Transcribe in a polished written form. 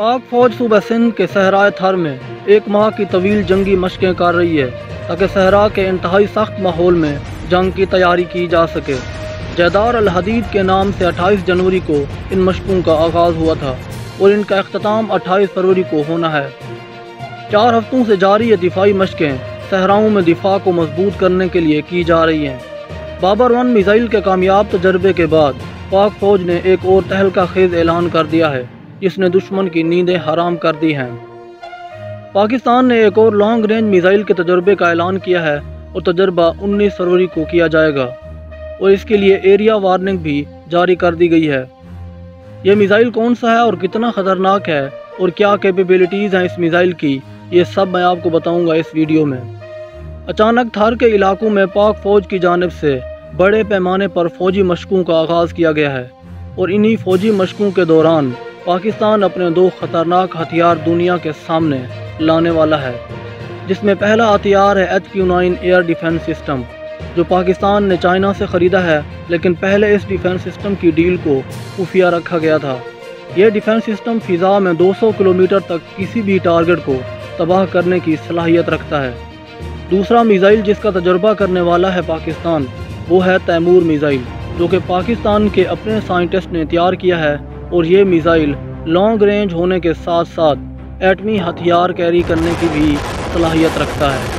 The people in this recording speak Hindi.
पाक फौज सूबे सिंध के सहराए थार में एक माह की तवील जंगी मशकें कर रही है ताकि सहरा के इंतहाई सख्त माहौल में जंग की तैयारी की जा सके। जिदार अल हदीद के नाम से 28 जनवरी को इन मशकों का आगाज़ हुआ था और इनका अख्ताम 28 फरवरी को होना है। 4 हफ्तों से जारी ये दिफाई मशकें सहराओं में दिफा को मजबूत करने के लिए की जा रही हैं। बाबर 1 मिसाइल के कामयाब तजर्बे के बाद पाक फौज ने एक और तहलका खेज ऐलान कर दिया है जिसने दुश्मन की नींदें हराम कर दी हैं। पाकिस्तान ने एक और लॉन्ग रेंज मिसाइल के तजर्बे का ऐलान किया है और तजर्बा 19 फरवरी को किया जाएगा और इसके लिए एरिया वार्निंग भी जारी कर दी गई है। यह मिसाइल कौन सा है और कितना ख़तरनाक है और क्या कैपेबिलिटीज़ हैं इस मिसाइल की, ये सब मैं आपको बताऊंगा इस वीडियो में। अचानक थार के इलाकों में पाक फ़ौज की जानिब से बड़े पैमाने पर फ़ौजी मशकों का आगाज़ किया गया है और इन्हीं फ़ौजी मशकों के दौरान पाकिस्तान अपने 2 ख़तरनाक हथियार दुनिया के सामने लाने वाला है, जिसमें पहला हथियार है HQ-9 एयर डिफेंस सिस्टम जो पाकिस्तान ने चाइना से ख़रीदा है, लेकिन पहले इस डिफेंस सिस्टम की डील को खुफिया रखा गया था। यह डिफेंस सिस्टम फ़िज़ा में 200 किलोमीटर तक किसी भी टारगेट को तबाह करने की सलाहियत रखता है। दूसरा मिसाइल जिसका तजुर्बा करने वाला है पाकिस्तान वो है तैमूर मिसाइल, जो कि पाकिस्तान के अपने साइंटिस्ट ने तैयार किया है और ये मिसाइल लॉन्ग रेंज होने के साथ साथ एटमी हथियार कैरी करने की भी सलाहियत रखता है।